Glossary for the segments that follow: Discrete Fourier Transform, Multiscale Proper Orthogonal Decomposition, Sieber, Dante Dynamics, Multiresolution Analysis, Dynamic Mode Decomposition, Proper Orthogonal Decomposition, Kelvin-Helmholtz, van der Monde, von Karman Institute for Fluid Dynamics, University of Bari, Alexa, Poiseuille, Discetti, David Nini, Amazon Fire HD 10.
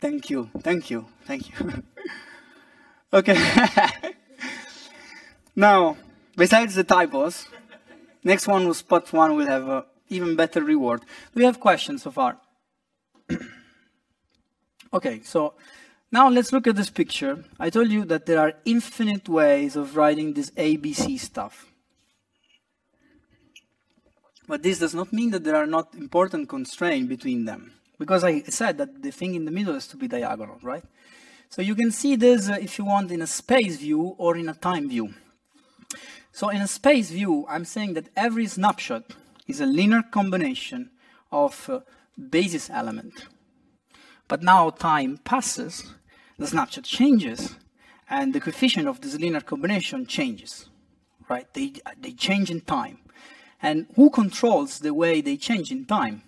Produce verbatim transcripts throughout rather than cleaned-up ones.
Thank you, thank you, thank you. Okay. Now, besides the typos, next one will spot one will have an even better reward. Do you have questions so far? Okay, so now let's look at this picture. I told you that there are infinite ways of writing this A B C stuff. But this does not mean that there are not important constraints between them, because I said that the thing in the middle has to be diagonal, right? So you can see this, uh, if you want, in a space view or in a time view. So in a space view, I'm saying that every snapshot is a linear combination of uh, basis element. But now time passes, the snapshot changes, and the coefficient of this linear combination changes, right? They, they change in time. And who controls the way they change in time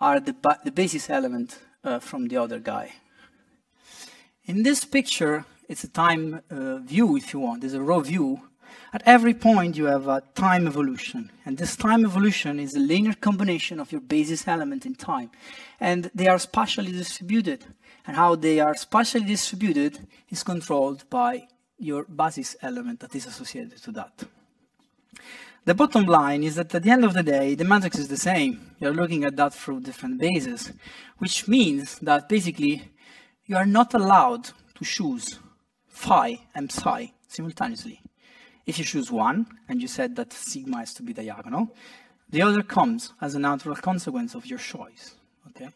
are the, ba the basis element uh, from the other guy. In this picture, it's a time uh, view, if you want. It's a raw view. At every point, you have a time evolution. And this time evolution is a linear combination of your basis element in time. And they are spatially distributed. And how they are spatially distributed is controlled by your basis element that is associated to that. The bottom line is that at the end of the day, the matrix is the same. You're looking at that through different bases, which means that basically you are not allowed to choose phi and psi simultaneously. If you choose one, and you said that sigma has to be diagonal, the other comes as a natural consequence of your choice, okay?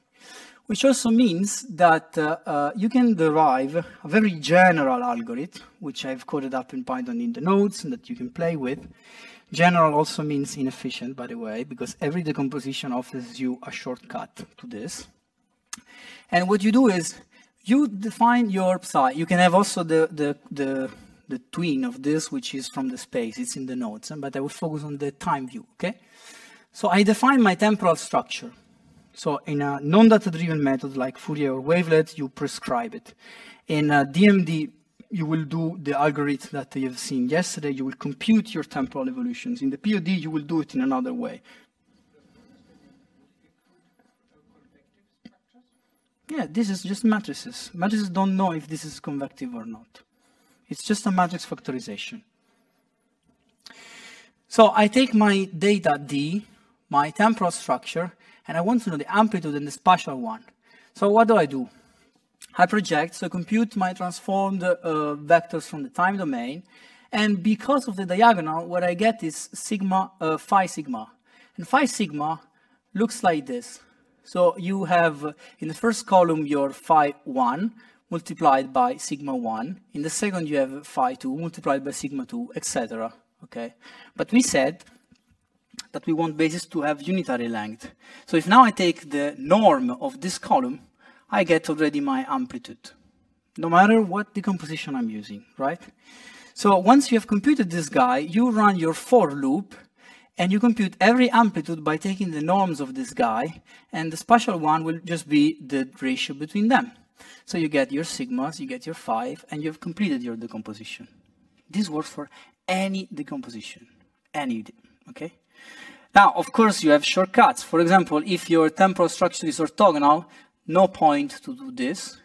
Which also means that uh, uh, you can derive a very general algorithm, which I've coded up in Python in the notes and that you can play with. General also means inefficient, by the way, because every decomposition offers you a shortcut to this. And what you do is, you define your psi. You can have also the, the, the the twin of this, which is from the space. It's in the nodes, but I will focus on the time view, okay? So I define my temporal structure. So in a non-data-driven method like Fourier or wavelet, you prescribe it. In a D M D, you will do the algorithm that you've seen yesterday. You will compute your temporal evolutions. In the P O D, you will do it in another way. Yeah, this is just matrices. Matrices don't know if this is convective or not. It's just a matrix factorization. So I take my data D, my temporal structure, and I want to know the amplitude and the spatial one. So what do I do? I project, so compute my transformed uh, vectors from the time domain, and because of the diagonal, what I get is sigma, uh, phi sigma. And phi sigma looks like this. So you have, in the first column, your phi one, multiplied by sigma one. In the second, you have phi two multiplied by sigma two, et cetera. Okay, but we said that we want bases to have unitary length. So if now I take the norm of this column, I get already my amplitude, no matter what decomposition I'm using, right? So once you have computed this guy, you run your for loop, and you compute every amplitude by taking the norms of this guy, and the spatial one will just be the ratio between them. So you get your sigmas, you get your five, and you've completed your decomposition. This works for any decomposition, any, okay? Now, of course, you have shortcuts. For example, if your temporal structure is orthogonal, no point to do this.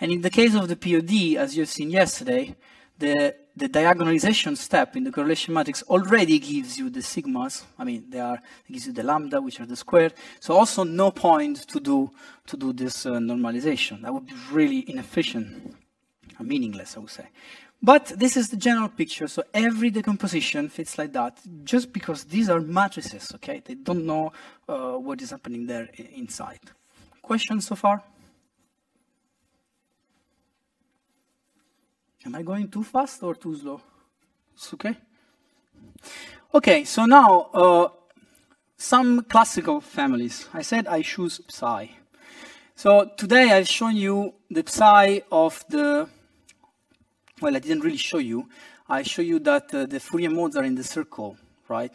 And in the case of the P O D, as you've seen yesterday, the, the diagonalization step in the correlation matrix already gives you the sigmas. I mean, they are, it gives you the lambda, which are the square. So also no point to do, to do this uh, normalization. That would be really inefficient, meaningless, I would say. But this is the general picture. So every decomposition fits like that, just because these are matrices, okay? They don't know uh, what is happening there inside. Questions so far? Am I going too fast or too slow? It's okay. Okay, so now uh, some classical families. I said I choose psi. So today I've shown you the psi of the, well, I didn't really show you. I show you that uh, the Fourier modes are in the circle, right?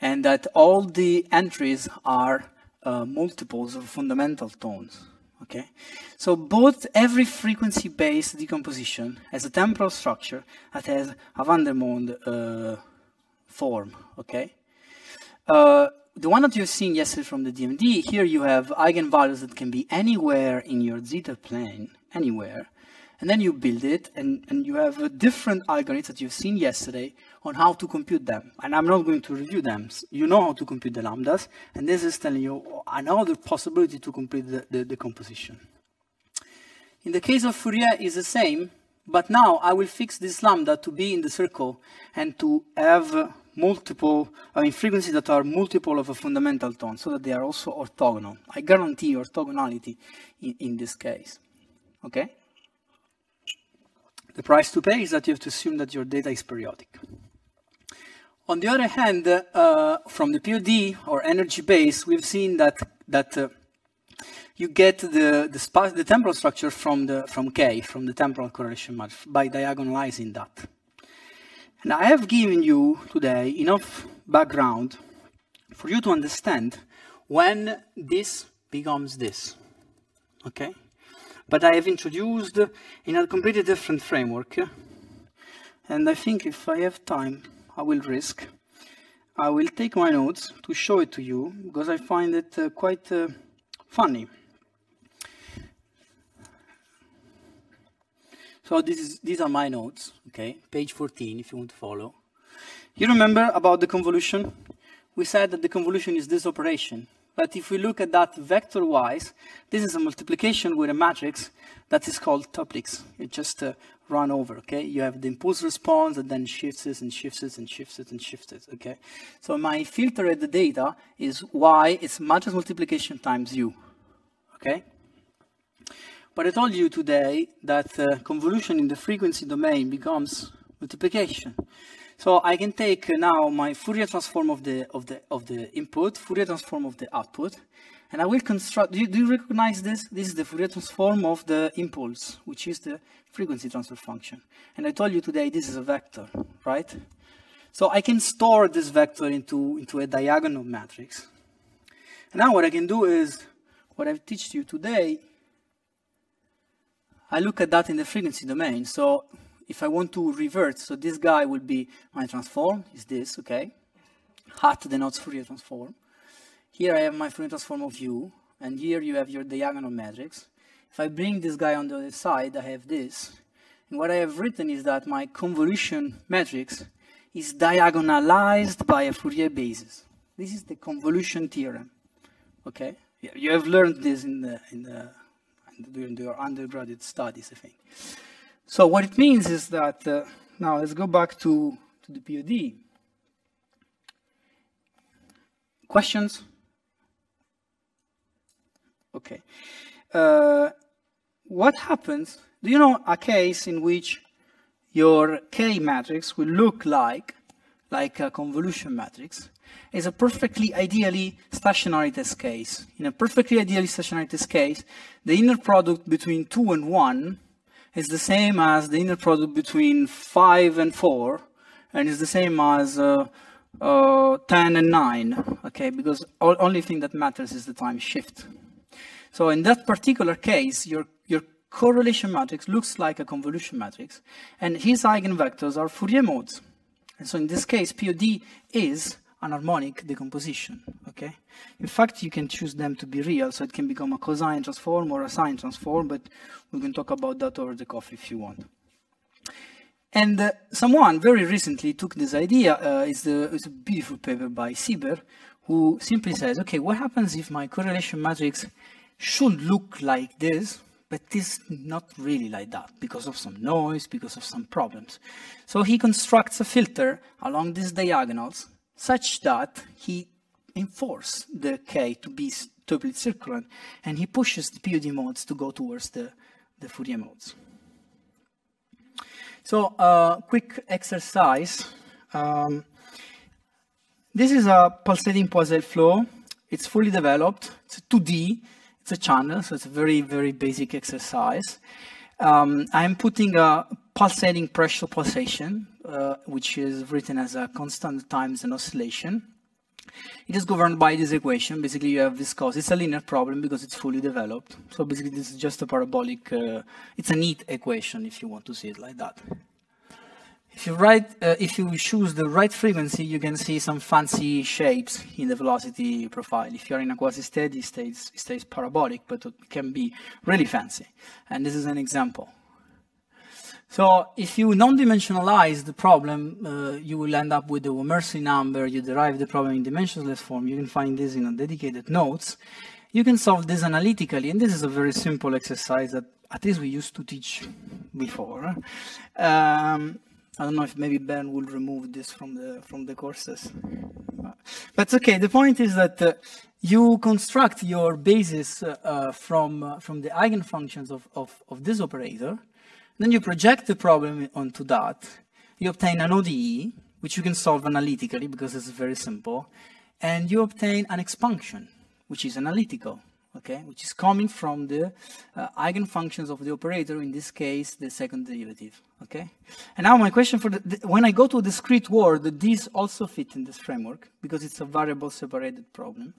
And that all the entries are uh, multiples of fundamental tones. Okay, so both every frequency-based decomposition has a temporal structure that has a van der Monde uh, form. Okay, uh, the one that you've seen yesterday from the D M D, here you have eigenvalues that can be anywhere in your zeta plane, anywhere. And then you build it, and, and you have a different algorithms that you've seen yesterday on how to compute them. And I'm not going to review them. You know how to compute the lambdas, and this is telling you another possibility to complete the, the decomposition. In the case of Fourier, it's the same, but now I will fix this lambda to be in the circle and to have multiple, I mean, frequencies that are multiple of a fundamental tone, so that they are also orthogonal. I guarantee orthogonality in, in this case, okay? The price to pay is that you have to assume that your data is periodic. On the other hand, uh, from the P O D or energy base, we've seen that that uh, you get the the, space, the temporal structure from the from K, from the temporal correlation map, by diagonalizing that. And I have given you today enough background for you to understand when this becomes this. Okay. But I have introduced in a completely different framework, and I think if I have time, I will risk. I will take my notes to show it to you, because I find it uh, quite uh, funny. So this is, these are my notes, okay? page fourteen, if you want to follow. You remember about the convolution? We said that the convolution is this operation. But if we look at that vector-wise, this is a multiplication with a matrix that is called tuplics. It just uh, run over, okay? You have the impulse response and then shifts it and shifts it and shifts it and shifts it, okay? So my filter at the data is y, it's matrix multiplication times u, okay? But I told you today that uh, convolution in the frequency domain becomes multiplication. So I can take now my Fourier transform of the of the of the input, Fourier transform of the output, and I will construct. Do you, do you recognize this? This is the Fourier transform of the impulse, which is the frequency transfer function. And I told you today this is a vector, right? So I can store this vector into into a diagonal matrix. And now what I can do is what I've taught you today. I look at that in the frequency domain. So if I want to revert, so this guy will be my transform, is this, okay? Hat denotes Fourier transform. Here I have my Fourier transform of u, and here you have your diagonal matrix. If I bring this guy on the other side, I have this. And what I have written is that my convolution matrix is diagonalized by a Fourier basis. This is the convolution theorem, okay? You have learned this in the, in the, during your undergraduate studies, I think. So what it means is that, uh, now let's go back to, to the P O D. Questions? Okay. Uh, what happens, do you know a case in which your K matrix will look like, like a convolution matrix? Is a perfectly ideally stationary test case. In a perfectly ideally stationary test case, the inner product between two and one is the same as the inner product between five and four, and is the same as uh, uh, ten and nine, okay? Because all, only thing that matters is the time shift. So in that particular case, your, your correlation matrix looks like a convolution matrix, and his eigenvectors are Fourier modes. And so in this case, P O D is an harmonic decomposition, okay? In fact, you can choose them to be real, so it can become a cosine transform or a sine transform, but we can talk about that over the coffee if you want. And uh, someone very recently took this idea, uh, it's, a, it's a beautiful paper by Sieber, who simply says, okay, what happens if my correlation matrix should look like this, but this not really like that, because of some noise, because of some problems. So he constructs a filter along these diagonals, such that he enforces the K to be tuplet circulant, and he pushes the P O D modes to go towards the, the Fourier modes. So, uh, quick exercise. Um, this is a pulsating Poiseuille flow. It's fully developed. It's a two D. It's a channel, so it's a very, very basic exercise. Um, I'm putting a pulsating pressure pulsation, uh, which is written as a constant times an oscillation. It is governed by this equation. Basically, you have viscosity. It's a linear problem because it's fully developed. So basically, this is just a parabolic. Uh, it's a neat equation if you want to see it like that. If you write, uh, if you choose the right frequency, you can see some fancy shapes in the velocity profile. If you're in a quasi-steady, it stays, it stays parabolic, but it can be really fancy. And this is an example. So if you non-dimensionalize the problem, uh, you will end up with the Mercy number. You derive the problem in dimensionless form. You can find this in a dedicated notes. You can solve this analytically, and this is a very simple exercise that at least we used to teach before. Um, I don't know if maybe Ben will remove this from the from the courses. But okay, the point is that uh, you construct your basis uh, from uh, from the eigenfunctions of, of, of this operator, then you project the problem onto that, you obtain an O D E, which you can solve analytically because it's very simple, and you obtain an expansion, which is analytical. Okay, which is coming from the uh, eigenfunctions of the operator, in this case, the second derivative. Okay, and now my question for the, the, when I go to a discrete world, these also fit in this framework because it's a variable separated problem.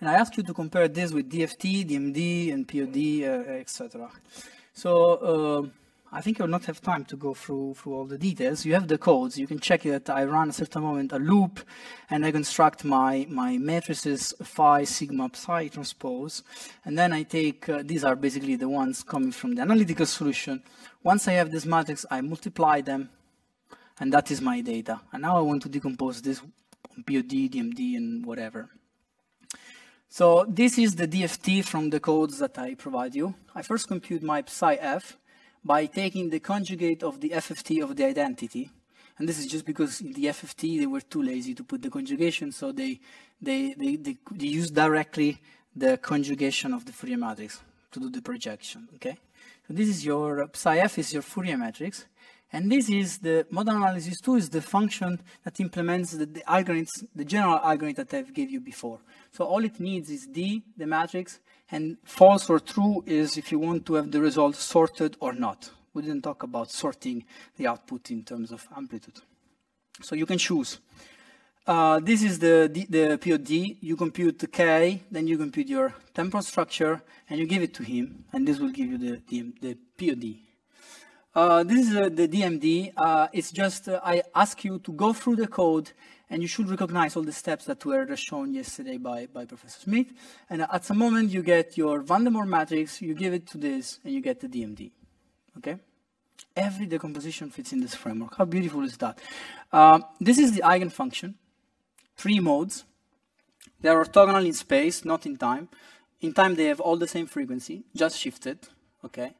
And I ask you to compare this with D F T, D M D, and P O D, uh, et cetera. So uh, I think you'll not have time to go through through all the details. You have the codes. You can check it. I run at a certain moment a loop, and I construct my my matrices phi, sigma, psi transpose, and then I take uh, these are basically the ones coming from the analytical solution. Once I have this matrix, I multiply them, and that is my data. And now I want to decompose this on P O D, D M D, and whatever. So this is the D F T from the codes that I provide you. I first compute my psi f by taking the conjugate of the F F T of the identity. And this is just because in the F F T, they were too lazy to put the conjugation, so they, they, they, they, they use directly the conjugation of the Fourier matrix to do the projection, okay? So this is your, psi f is your Fourier matrix. And this is the model analysis tool, is the function that implements the, the algorithms, the general algorithm that I've given you before. So all it needs is D, the matrix, and false or true is if you want to have the result sorted or not. We didn't talk about sorting the output in terms of amplitude. So you can choose. Uh, this is the, the, the P O D. You compute the K, then you compute your temporal structure, and you give it to him, and this will give you the, the, the P O D. Uh, this is uh, the D M D. Uh, it's just uh, I ask you to go through the code, and you should recognize all the steps that were shown yesterday by, by Professor Smith. And at some moment, you get your Van der Moor matrix, you give it to this, and you get the D M D. Okay? Every decomposition fits in this framework. How beautiful is that? Uh, this is the eigenfunction, three modes. They are orthogonal in space, not in time. In time, they have all the same frequency, just shifted. Okay?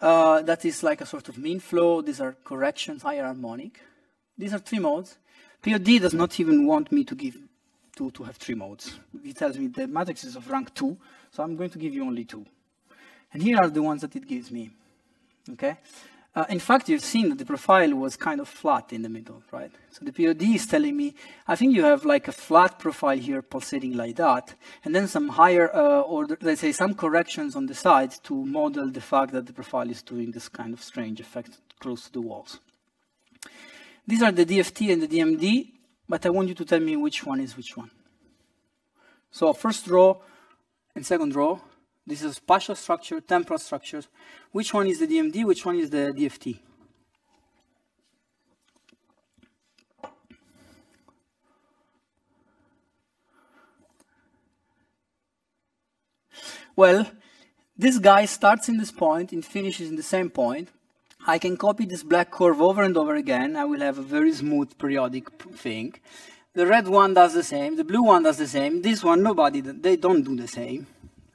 Uh, that is like a sort of mean flow. These are corrections, higher harmonic. These are three modes. P O D does not even want me to give to, to have three modes. It tells me the matrix is of rank two, so I'm going to give you only two. And here are the ones that it gives me. Okay. Uh, in fact, you've seen that the profile was kind of flat in the middle, right? So the P O D is telling me, I think you have like a flat profile here pulsating like that, and then some higher, uh, or let's say some corrections on the side to model the fact that the profile is doing this kind of strange effect close to the walls. These are the D F T and the D M D, but I want you to tell me which one is which one. So first row and second row. This is spatial structure, temporal structures. Which one is the D M D? Which one is the D F T? Well, this guy starts in this point and finishes in the same point. I can copy this black curve over and over again. I will have a very smooth periodic thing. The red one does the same. The blue one does the same. This one, nobody, they don't do the same.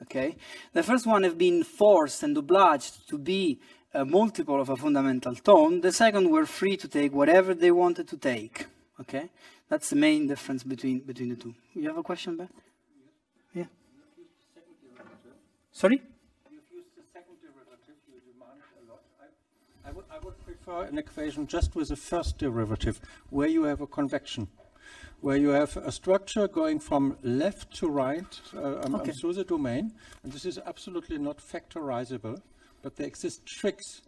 Okay. The first one have been forced and obliged to be a multiple of a fundamental tone. The second were free to take whatever they wanted to take. Okay, that's the main difference between between the two. You have a question, Ben? Yeah. Sorry? You've used the second derivative. You demand a lot. I, I would I would prefer an equation just with the first derivative, where you have a convection, where you have a structure going from left to right uh, um, okay. um, through the domain. And this is absolutely not factorizable, but there exist tricks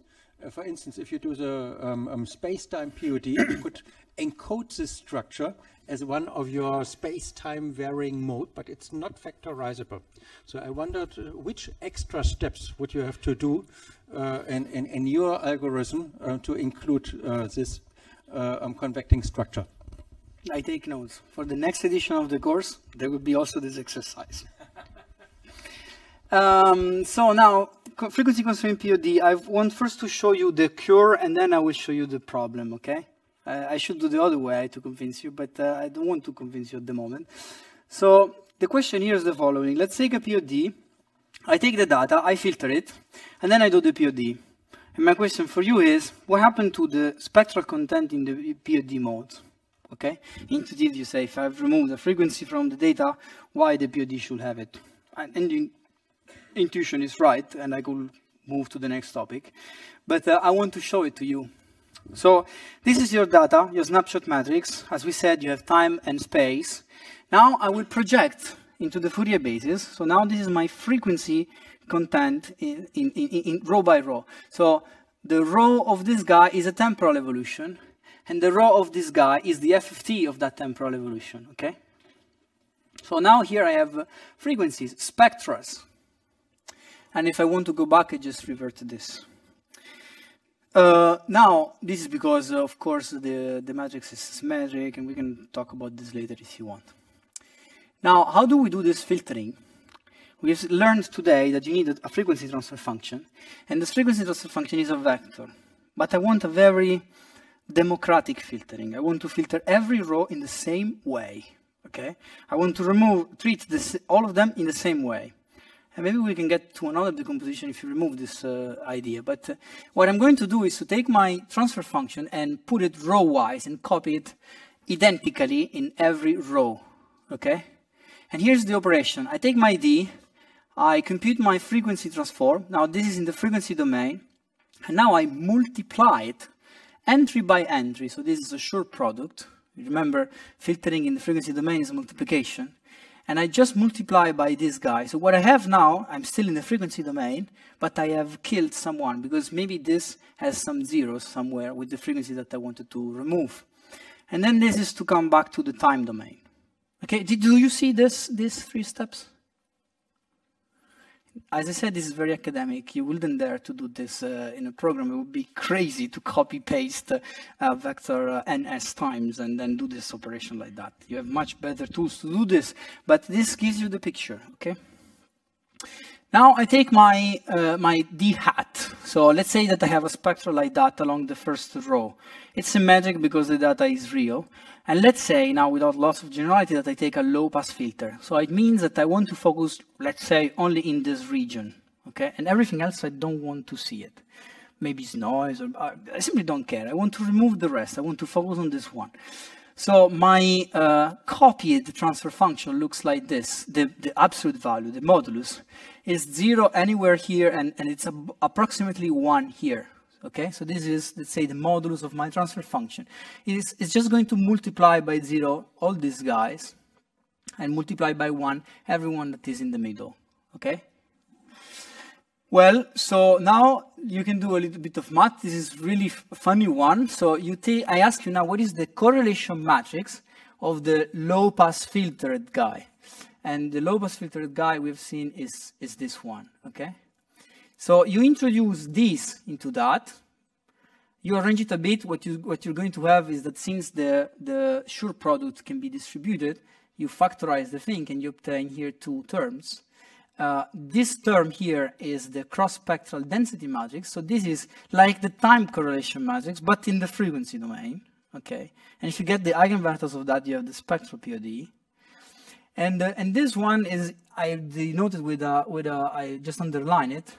uh, for instance, if you do the um, um, space-time P O D, you could encode this structure as one of your space-time varying mode, but it's not factorizable. So I wondered uh, which extra steps would you have to do uh, in, in, in your algorithm uh, to include uh, this uh, um, convecting structure? I take notes. For the next edition of the course, there will be also this exercise. um, so now, co frequency constraint P O D, I want first to show you the cure, and then I will show you the problem, okay? Uh, I should do the other way to convince you, but uh, I don't want to convince you at the moment. So the question here is the following. Let's take a P O D. I take the data, I filter it, and then I do the P O D. And my question for you is, what happened to the spectral content in the P O D mode? Okay, intuitively you say, if I've removed the frequency from the data, why the P O D should have it? And, and the intuition is right, and I could move to the next topic. But uh, I want to show it to you. So this is your data, your snapshot matrix. As we said, you have time and space. Now I will project into the Fourier basis. So now this is my frequency content in, in, in, in row by row. So the row of this guy is a temporal evolution. And the row of this guy is the F F T of that temporal evolution, okay? So now here I have uh, frequencies, spectras. And if I want to go back, I just revert to this. Uh, now, this is because, uh, of course, the, the matrix is symmetric, and we can talk about this later if you want. Now, how do we do this filtering? We've learned today that you need a frequency transfer function, and this frequency transfer function is a vector. But I want a very democratic filtering. I want to filter every row in the same way, okay? I want to remove, treat this, all of them in the same way. And maybe we can get to another decomposition if you remove this uh, idea. But uh, what I'm going to do is to take my transfer function and put it row-wise and copy it identically in every row, okay? And here's the operation. I take my D, I compute my frequency transform. Now this is in the frequency domain. And now I multiply it entry by entry, so this is a sure product. Remember, filtering in the frequency domain is multiplication. And I just multiply by this guy. So what I have now, I'm still in the frequency domain, but I have killed someone, because maybe this has some zeros somewhere with the frequency that I wanted to remove. And then this is to come back to the time domain. Okay, do you see this, these three steps? As I said, this is very academic. You wouldn't dare to do this uh, in a program. It would be crazy to copy-paste uh, vector uh, ns times and then do this operation like that. You have much better tools to do this, but this gives you the picture, okay? Now I take my, uh, my D hat. So let's say that I have a spectral like that along the first row. It's symmetric because the data is real. And let's say now, without loss of generality, that I take a low pass filter. So it means that I want to focus, let's say, only in this region, okay? And everything else, I don't want to see it. Maybe it's noise, or I simply don't care. I want to remove the rest. I want to focus on this one. So my uh, copied transfer function looks like this. The, the absolute value, the modulus, is zero anywhere here, and, and it's ab approximately one here. Okay, so this is, let's say, the modulus of my transfer function. It is, it's just going to multiply by zero all these guys and multiply by one everyone that is in the middle, okay? Well, so now you can do a little bit of math. This is really a funny one. So you take, I ask you now, what is the correlation matrix of the low-pass filtered guy? And the low-pass filtered guy we've seen is, is this one, okay? So you introduce this into that, you arrange it a bit, what, you, what you're going to have is that since the, the sure product can be distributed, you factorize the thing and you obtain here two terms. Uh, this term here is the cross-spectral density matrix, so this is like the time correlation matrix, but in the frequency domain, okay? And if you get the eigenvectors of that, you have the spectral P O D. And, uh, and this one is, I denoted with a, with a, I just underline it.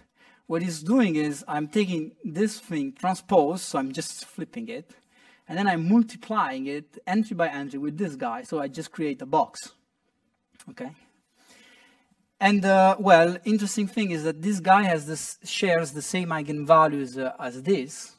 What it's doing is I'm taking this thing transpose, so I'm just flipping it, and then I'm multiplying it entry by entry with this guy, so I just create a box, okay? And, uh, well, interesting thing is that this guy has this, shares the same eigenvalues uh, as this,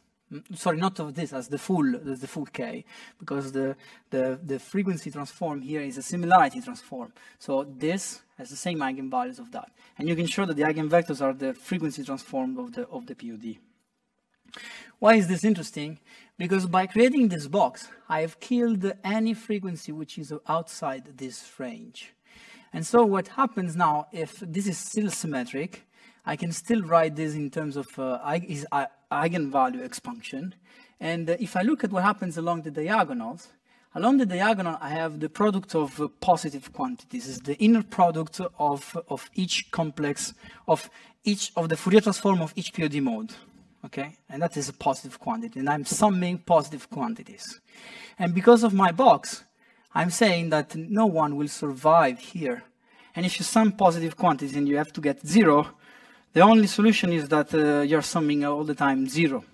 sorry, not of this, as the full, as the full K, because the, the, the frequency transform here is a similarity transform, so this has the same eigenvalues of that. And you can show that the eigenvectors are the frequency transform of the, of the P O D. Why is this interesting? Because by creating this box, I have killed any frequency which is outside this range. And so what happens now, if this is still symmetric, I can still write this in terms of uh, eigenvalue expansion. And uh, if I look at what happens along the diagonals, along the diagonal I have the product of uh, positive quantities. It's the inner product of, of each complex, of each of the Fourier transform of each P O D mode. Okay, and that is a positive quantity, and I'm summing positive quantities. And because of my box, I'm saying that no one will survive here. And if you sum positive quantities and you have to get zero, the only solution is that uh, you're summing all the time zero,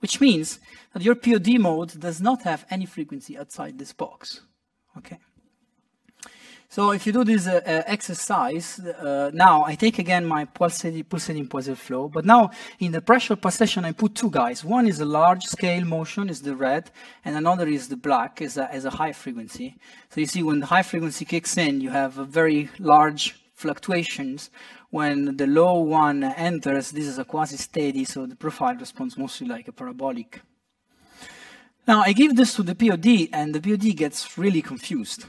which means that your P O D mode does not have any frequency outside this box. Okay. So if you do this uh, uh, exercise, uh, now I take again my pulsating, pulsating Poiseuille flow, but now in the pressure pulsation I put two guys. One is a large scale motion, is the red, and another is the black, is a, is a high frequency. So you see when the high frequency kicks in, you have a very large fluctuations. When the low one enters, this is a quasi-steady, so the profile responds mostly like a parabolic. Now I give this to the P O D, and the P O D gets really confused.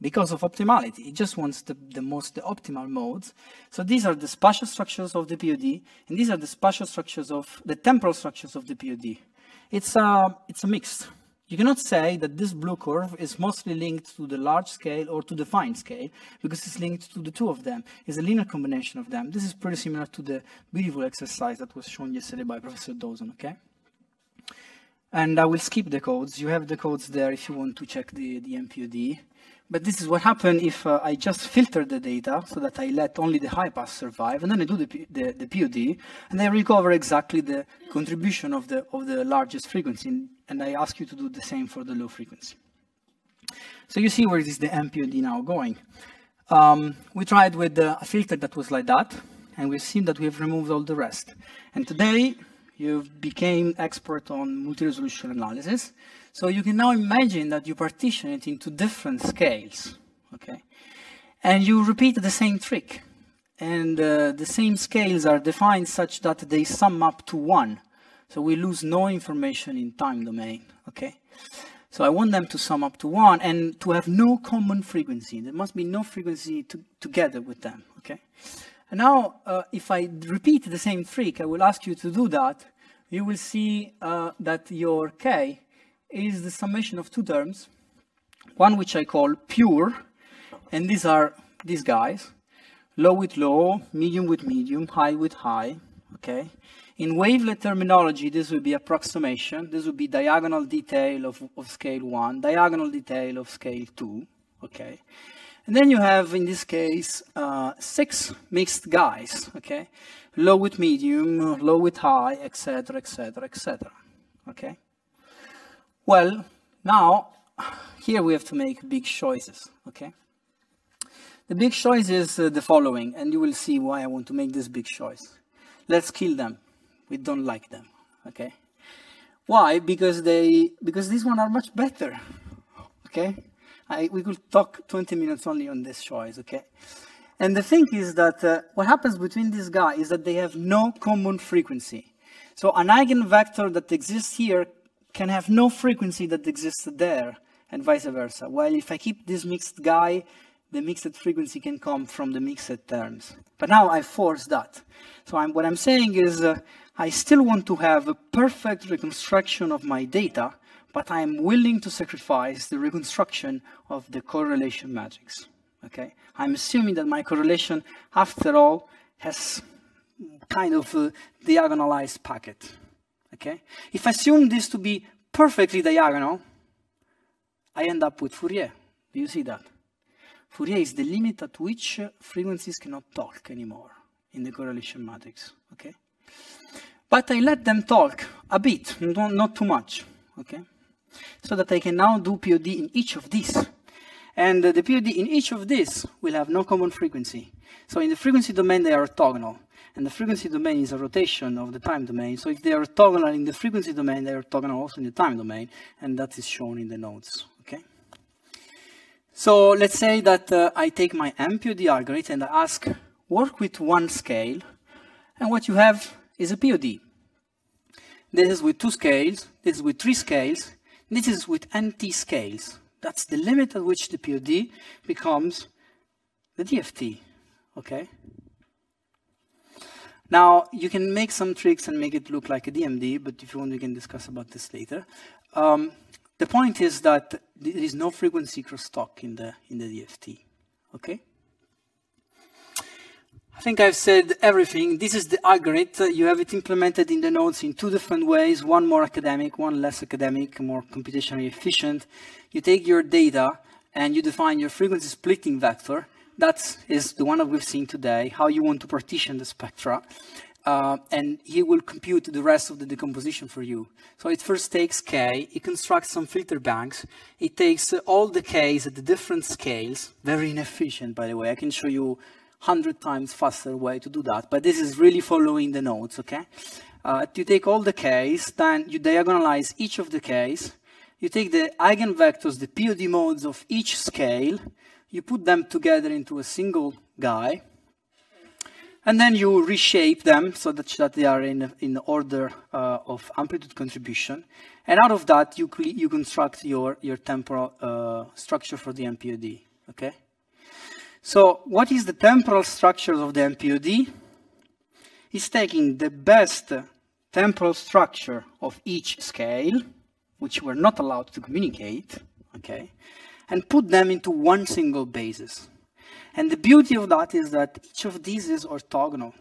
Because of optimality, it just wants the, the most the optimal modes. So these are the spatial structures of the P O D, and these are the spatial structures of the temporal structures of the P O D. It's a it's a mix. You cannot say that this blue curve is mostly linked to the large scale or to the fine scale because it's linked to the two of them. It's a linear combination of them. This is pretty similar to the beautiful exercise that was shown yesterday by Professor Dawson. Okay. And I will skip the codes. You have the codes there if you want to check the the M P O D. But this is what happened if uh, I just filter the data so that I let only the high pass survive, and then I do the, P the, the P O D, and I recover exactly the contribution of the, of the largest frequency, and I ask you to do the same for the low frequency. So you see where is the M P O D now going. Um, we tried with a filter that was like that, and we've seen that we have removed all the rest. And today, you became expert on multi-resolution analysis. So you can now imagine that you partition it into different scales, okay? And you repeat the same trick. And uh, the same scales are defined such that they sum up to one. So we lose no information in time domain, okay? So I want them to sum up to one and to have no common frequency. There must be no frequency to, together with them, okay? And now, uh, if I repeat the same trick, I will ask you to do that. You will see uh, that your K is the summation of two terms, one which I call pure, and these are these guys, low with low, medium with medium, high with high, okay? In wavelet terminology, this will be approximation, this will be diagonal detail of, of scale one, diagonal detail of scale two, okay? And then you have, in this case, uh, six mixed guys, okay? Low with medium, low with high, et cetera, et cetera, et cetera, okay? Well, now, here we have to make big choices, okay? The big choice is uh, the following, and you will see why I want to make this big choice. Let's kill them. We don't like them, okay? Why? Because they, because these ones are much better, okay? I, we could talk twenty minutes only on this choice, okay? And the thing is that uh, what happens between these guys is that they have no common frequency. So an eigenvector that exists here can have no frequency that exists there, and vice versa. While if I keep this mixed guy, the mixed frequency can come from the mixed terms. But now I force that. So I'm, what I'm saying is uh, I still want to have a perfect reconstruction of my data, but I'm willing to sacrifice the reconstruction of the correlation matrix. Okay? I'm assuming that my correlation, after all, has kind of a diagonalized packet. Okay? If I assume this to be perfectly diagonal, I end up with Fourier. Do you see that? Fourier is the limit at which frequencies cannot talk anymore in the correlation matrix. Okay? But I let them talk a bit, not too much. Okay? So that I can now do P O D in each of these. And uh, the P O D in each of these will have no common frequency. So in the frequency domain, they are orthogonal. And the frequency domain is a rotation of the time domain. So if they are orthogonal in the frequency domain, they are orthogonal also in the time domain. And that is shown in the nodes. Okay? So let's say that uh, I take my M P O D algorithm and I ask, work with one scale. And what you have is a P O D. This is with two scales. This is with three scales. This is with n t scales. That's the limit at which the P O D becomes the D F T, okay? Now, you can make some tricks and make it look like a D M D, but if you want, we can discuss about this later. Um, the point is that there is no frequency crosstalk in the, in the D F T, okay? I think I've said everything. This is the algorithm. You have it implemented in the nodes in two different ways, one more academic, one less academic, more computationally efficient. You take your data and you define your frequency splitting vector. That is the one that we've seen today, how you want to partition the spectra. Uh, and he will compute the rest of the decomposition for you. So it first takes K, it constructs some filter banks, it takes uh, all the Ks at the different scales, very inefficient, by the way. I can show you one hundred times faster way to do that, but this is really following the nodes, okay? Uh, you take all the Ks, then you diagonalize each of the Ks, you take the eigenvectors, the P O D modes of each scale, you put them together into a single guy, and then you reshape them so that, that they are in, in order uh, of amplitude contribution, and out of that you, you construct your, your temporal uh, structure for the M P O D, okay? So what is the temporal structure of the M P O D? It's taking the best temporal structure of each scale, which we're not allowed to communicate, okay, and put them into one single basis. And the beauty of that is that each of these is orthogonal,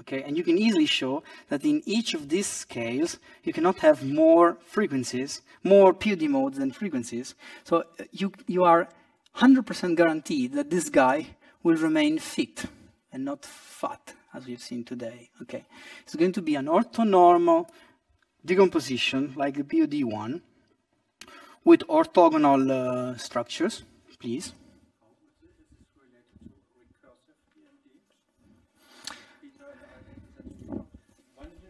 okay, and you can easily show that in each of these scales, you cannot have more frequencies, more P O D modes than frequencies, so you, you are one hundred percent guaranteed that this guy will remain fit and not fat, as we've seen today, okay? It's going to be an orthonormal decomposition, like the P O D one, with orthogonal uh, structures, please. One is related to recursive D M D. One is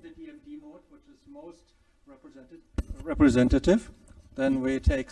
the D M D mode, which is most representative, representative. Then we take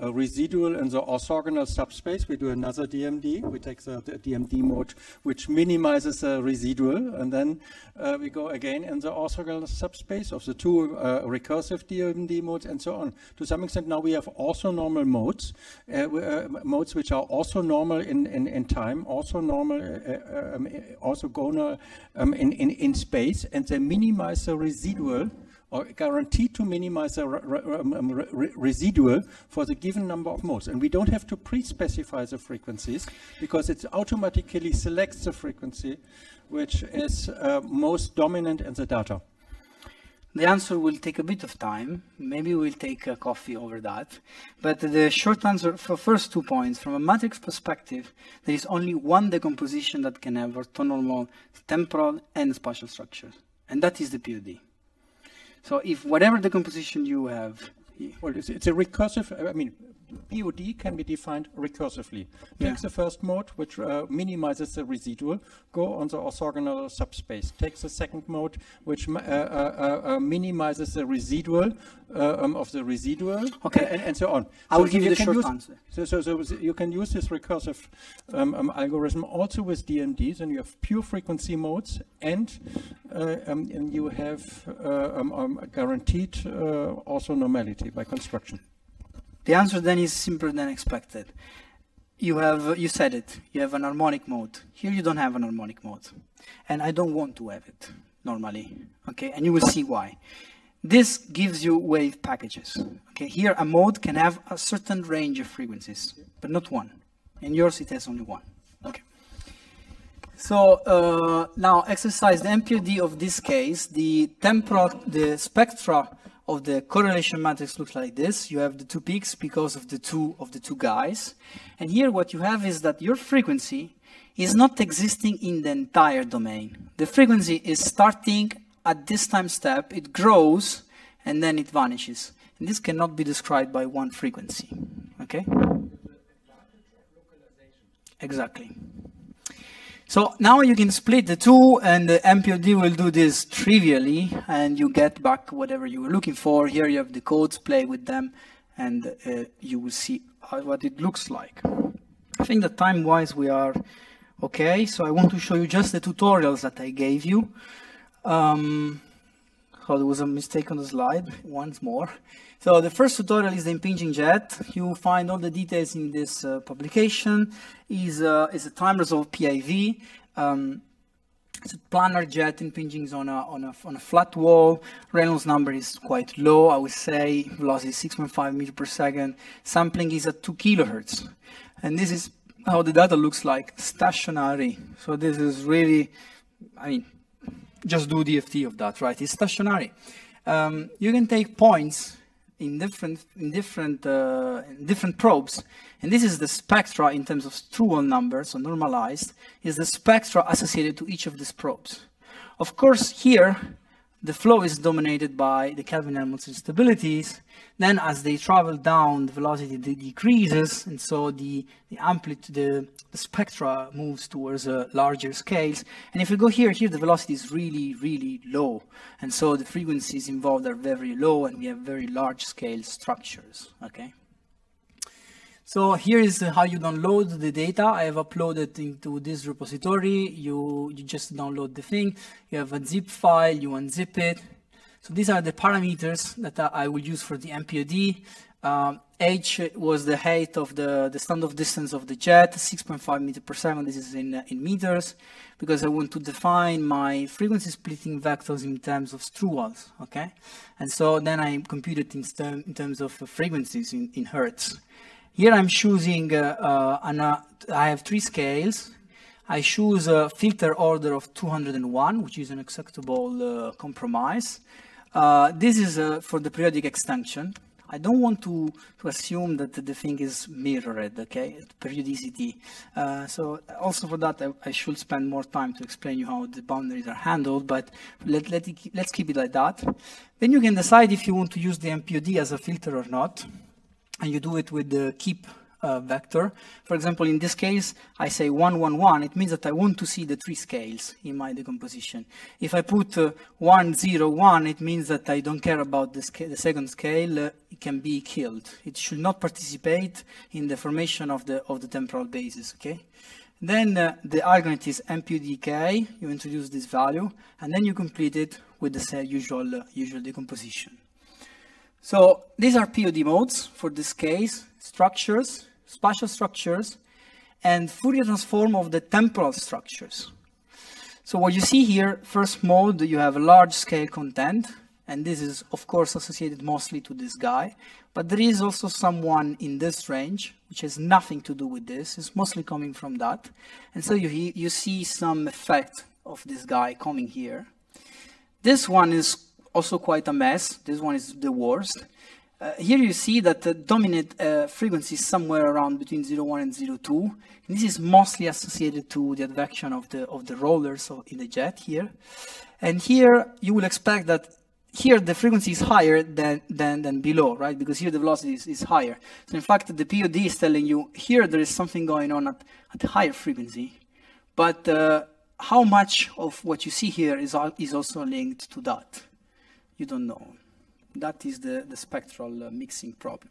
a residual in the orthogonal subspace. We do another D M D. We take the, the D M D mode, which minimizes the residual. And then uh, we go again in the orthogonal subspace of the two uh, recursive D M D modes and so on. To some extent, now we have orthonormal modes, uh, uh, modes which are orthonormal in, in, in time, orthonormal, uh, um, orthogonal um, in, in, in space, and they minimize the residual, or guaranteed to minimize the re re re residual for the given number of modes. And we don't have to pre-specify the frequencies because it automatically selects the frequency which is uh, most dominant in the data. The answer will take a bit of time. Maybe we'll take a coffee over that. But the short answer for first two points, from a matrix perspective, there is only one decomposition that can have orthonormal temporal and spatial structures, and that is the P O D. So if whatever decomposition you have... Well, it's, it's a recursive, I mean, P O D can be defined recursively. Yeah. Take the first mode, which uh, minimizes the residual, go on the orthogonal subspace. Take the second mode, which uh, uh, uh, minimizes the residual uh, um, of the residual, okay. and, and so on. I will so give you, you the short use, answer. So, so, so you can use this recursive um, um, algorithm also with D M Ds, and you have pure frequency modes, and, uh, um, and you have uh, um, um, guaranteed uh, orthonormality by construction. The answer then is simpler than expected. You have, you said it, you have an harmonic mode. Here you don't have an harmonic mode. And I don't want to have it normally, okay? And you will see why. This gives you wave packages, okay? Here a mode can have a certain range of frequencies, but not one. In yours it has only one, okay? So uh, now exercise the M P O D of this case, the temporal, the spectra of the correlation matrix looks like this. You have the two peaks because of the two of the two guys. And here what you have is that your frequency is not existing in the entire domain. The frequency is starting at this time step, it grows, and then it vanishes. And this cannot be described by one frequency, okay? Exactly. So now you can split the two, and the M P O D will do this trivially, and you get back whatever you were looking for. Here you have the codes, play with them, and uh, you will see how, what it looks like. I think that time-wise we are okay, so I want to show you just the tutorials that I gave you. Um, Oh, there was a mistake on the slide once more. So the first tutorial is the impinging jet. You will find all the details in this uh, publication. Is uh, is a time resolved P I V. Um, It's a planar jet impinging on a, on, a, on a flat wall. Reynolds number is quite low, I would say. Velocity is six point five meters per second. Sampling is at two kilohertz. And this is how the data looks like, stationary. So this is really, I mean, just do D F T of that, right? It's stationary. Um, you can take points in different, in different, uh, in different probes. And this is the spectra in terms of trual numbers, so normalized, is the spectra associated to each of these probes. Of course, here, the flow is dominated by the Kelvin-Helmholtz instabilities. Then as they travel down, the velocity decreases, and so the, the amplitude, the, the spectra moves towards uh, larger scales. And if you go here, here the velocity is really, really low. And so the frequencies involved are very low, and we have very large scale structures, okay? So here is how you download the data. I have uploaded into this repository. You, you just download the thing. You have a zip file, you unzip it. So these are the parameters that I will use for the M P O D. Um, H was the height of the, the standoff distance of the jet, six point five meters per second. This is in, in meters, because I want to define my frequency splitting vectors in terms of struals, okay? And so then I computed in, term, in terms of frequencies in, in hertz. Here I'm choosing, uh, uh, an, uh, I have three scales. I choose a filter order of two hundred one, which is an acceptable uh, compromise. Uh, this is uh, for the periodic extension. I don't want to, to assume that the thing is mirrored, okay, periodicity. Uh, so also for that, I, I should spend more time to explain you how the boundaries are handled, but let, let it, let's keep it like that. Then you can decide if you want to use the M P O D as a filter or not. And you do it with the keep uh, vector. For example, in this case, I say one one one. It means that I want to see the three scales in my decomposition. If I put uh, one zero one, it means that I don't care about the, scale, the second scale. Uh, it can be killed. It should not participate in the formation of the of the temporal basis. Okay. Then uh, the argument is M P O D K. You introduce this value, and then you complete it with the uh, usual uh, usual decomposition. So these are P O D modes for this case, structures, spatial structures, and Fourier transform of the temporal structures. So what you see here, first mode, you have a large scale content, and this is of course associated mostly to this guy, but there is also someone in this range, which has nothing to do with this, it's mostly coming from that. And so you, you see some effect of this guy coming here. This one is also quite a mess. This one is the worst. Uh, here you see that the dominant uh, frequency is somewhere around between zero one and zero two. And this is mostly associated to the advection of the of the rollers in the jet here. And here you will expect that here the frequency is higher than than, than below, right? Because here the velocity is, is higher. So in fact, the P O D is telling you here there is something going on at, at a higher frequency. But uh, how much of what you see here is, is also linked to that? You don't know. That is the, the spectral uh, mixing problem.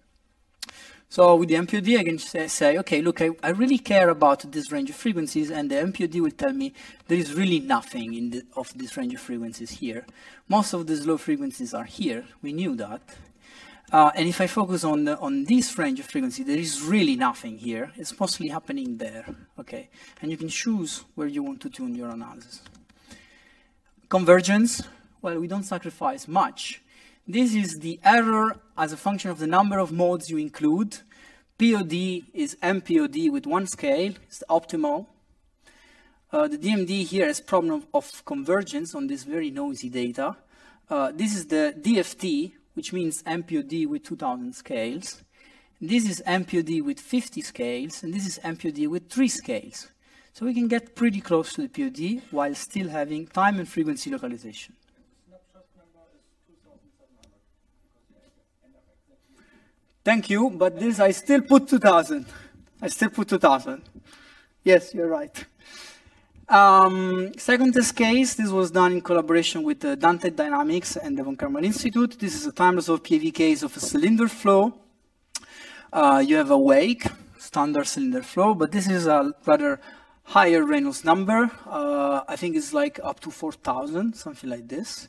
So with the M P O D, I can say, say okay, look, I, I really care about this range of frequencies, and the M P O D will tell me there is really nothing in the, of this range of frequencies here. Most of these low frequencies are here. We knew that. Uh, and if I focus on, the, on this range of frequency, there is really nothing here. It's mostly happening there, okay? And you can choose where you want to tune your analysis. Convergence. Well, we don't sacrifice much. This is the error as a function of the number of modes you include. P O D is M P O D with one scale, it's the optimal. Uh, the D M D here is problem of convergence on this very noisy data. Uh, this is the D F T, which means M P O D with two thousand scales. This is M P O D with fifty scales, and this is M P O D with three scales. So we can get pretty close to the P O D while still having time and frequency localization. Thank you, but this I still put two thousand. I still put two thousand. Yes, you're right. Um, second test case, this was done in collaboration with uh, Dante Dynamics and the von Karman Institute. This is a time-resolved P I V case of a cylinder flow. Uh, you have a wake, standard cylinder flow, but this is a rather higher Reynolds number. Uh, I think it's like up to four thousand, something like this.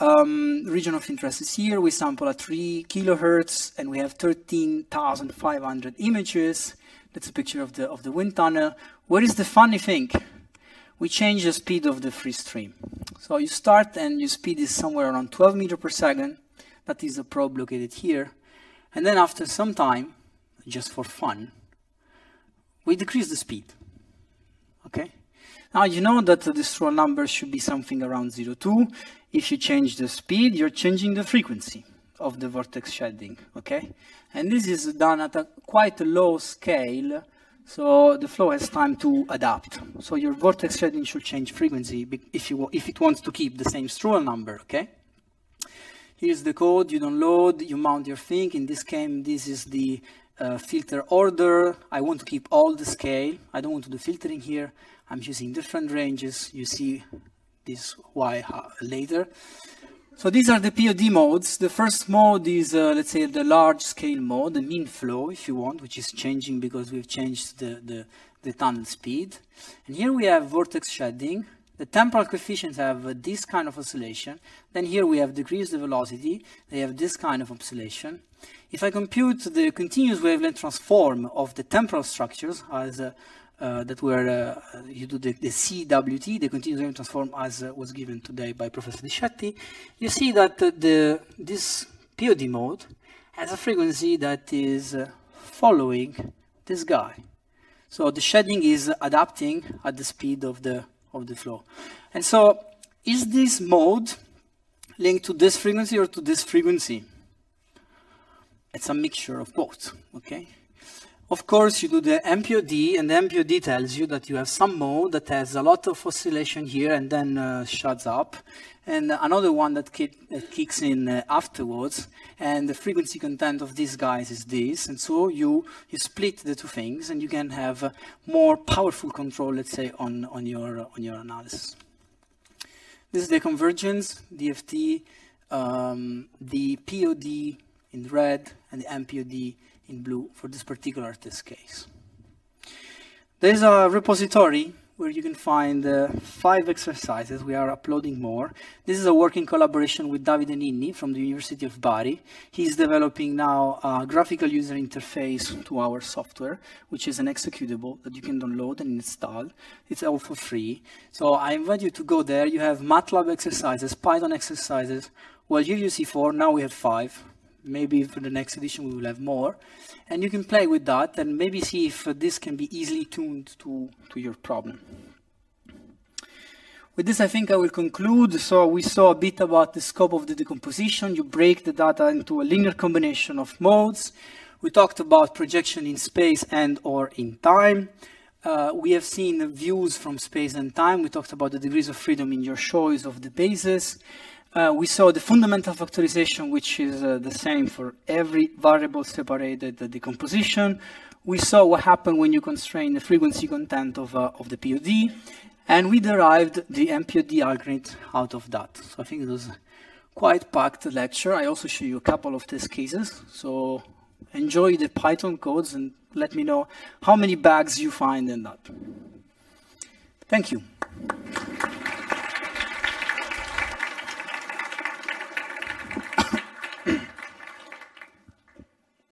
Um, region of interest is here. We sample at three kilohertz and we have thirteen thousand five hundred images. That's a picture of the, of the wind tunnel. What is the funny thing? We change the speed of the free stream. So you start and your speed is somewhere around twelve meters per second. That is the probe located here. And then after some time, just for fun, we decrease the speed. Okay? Now you know that the raw number should be something around zero point two. If you change the speed, you're changing the frequency of the vortex shedding, okay? And this is done at a quite a low scale, so the flow has time to adapt. So your vortex shedding should change frequency if, you, if it wants to keep the same Stroll number, okay? Here's the code, you download, you mount your thing. In this game, this is the uh, filter order. I want to keep all the scale. I don't want to do filtering here. I'm using different ranges. You see this why how, later. So these are the P O D modes. The first mode is, uh, let's say, the large scale mode, the mean flow, if you want, which is changing because we've changed the, the, the tunnel speed. And here we have vortex shedding. The temporal coefficients have uh, this kind of oscillation. Then here we have decreased the velocity. They have this kind of oscillation. If I compute the continuous wavelength transform of the temporal structures as a, Uh, that were, uh, you do the, the C W T, the continuous wavelength transform, as uh, was given today by Professor Discetti, you see that uh, the, this P O D mode has a frequency that is uh, following this guy. So the shedding is adapting at the speed of the, of the flow. And so is this mode linked to this frequency or to this frequency? It's a mixture of both, okay? Of course, you do the M P O D, and the M P O D tells you that you have some mode that has a lot of oscillation here and then uh, shuts up, and another one that, ki that kicks in uh, afterwards, and the frequency content of these guys is this, and so you, you split the two things, and you can have uh, more powerful control, let's say, on, on, your, uh, on your analysis. This is the convergence, D F T, um, the P O D in red, and the M P O D in blue for this particular test case. There is a repository where you can find uh, five exercises. We are uploading more. This is a work in collaboration with David Nini from the University of Bari. He's developing now a graphical user interface to our software, which is an executable that you can download and install. It's all for free. So I invite you to go there. You have MATLAB exercises, Python exercises. Well, you see four, now we have five. Maybe for the next edition we will have more, and you can play with that and maybe see if uh, this can be easily tuned to, to your problem. With this, I think I will conclude. So we saw a bit about the scope of the decomposition. You break the data into a linear combination of modes. We talked about projection in space and or in time. Uh, we have seen views from space and time. We talked about the degrees of freedom in your choice of the bases. Uh, we saw the fundamental factorization, which is uh, the same for every variable separated uh, decomposition. We saw what happened when you constrain the frequency content of, uh, of the P O D, and we derived the M P O D algorithm out of that. So I think it was a quite packed lecture. I also show you a couple of test cases. So enjoy the Python codes and let me know how many bugs you find in that. Thank you.